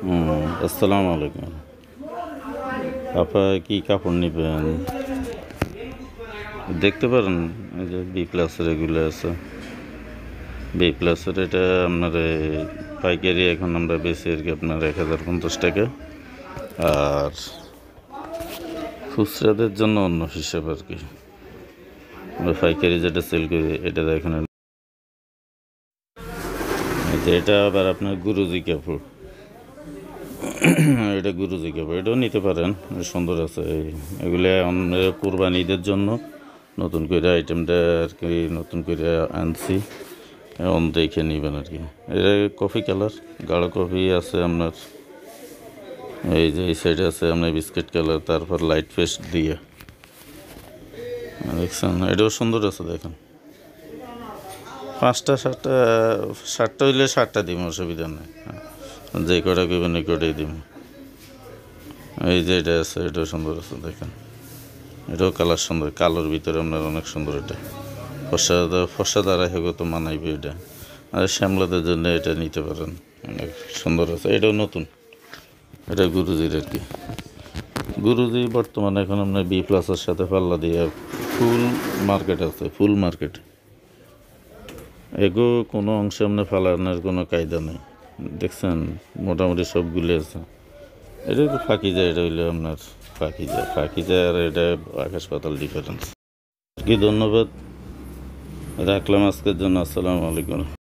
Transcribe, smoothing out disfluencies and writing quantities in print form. আসসালামু আলাইকুম। আপা কি কাপড় নেবেন দেখতে পারেন, এই যে বি প্লাসের এগুলো আছে। বি প্লাসের এটা আপনার পাইকারি এখন আমরা বেশি আর কি আপনার 1050 টাকা, আর খুচরাদের জন্য অন্য হিসাব আর কি। পাইকারি যেটা সেল করি এটা দেখেন, এটা আবার আপনার গুরুজি কাপড়, এটা গুরুজি কাপড়, এটাও নিতে পারেন, সুন্দর আছে। এগুলো কুরবানিদের জন্য নতুন করে আইটেমটা আর কি নতুন করে আনছি, দেখে নেবেন আর কি। এটা কফি কালার, গাঢ় কফি আছে আপনার, এই যে এই সাইডে আছে আপনার বিস্কিট কালার, তারপর লাইট পেস্ট দিয়ে দেখছেন, এটাও সুন্দর আছে দেখেন। 5টা 7টা হইলে 7টা দিব, অসুবিধা নেই, যে কটা কেবেন এই কটাই দিব। এই যে এটা আছে, এটাও সুন্দর আছে দেখেন, এটাও কালার সুন্দর, কালোর ভিতরে আপনার অনেক সুন্দর। এটা ফসা দ্বারা হেগত মানাইবে, এটা আর শ্যামলাদের জন্য এটা নিতে পারেন, অনেক সুন্দর আছে। এটাও নতুন, এটা গুরুজির আর কি। গুরুজি বর্তমানে এখন আপনার বি প্লাসের সাথে পাল্লা দিয়ে ফুল মার্কেট আছে, ফুল মার্কেট। এগো কোনো অংশে আপনার ফালানোর কোনো কায়দা নেই, দেখছেন মোটামুটি সবগুলি আছে। এটা একটু ফাঁকি যায়, এটা হইলে আপনার ফাঁকি যায়, আর এটা আকাশ পাতাল ডিফারেন্স কি। ধন্যবাদ, রাখলাম আজকের জন্য। আসসালামু আলাইকুম।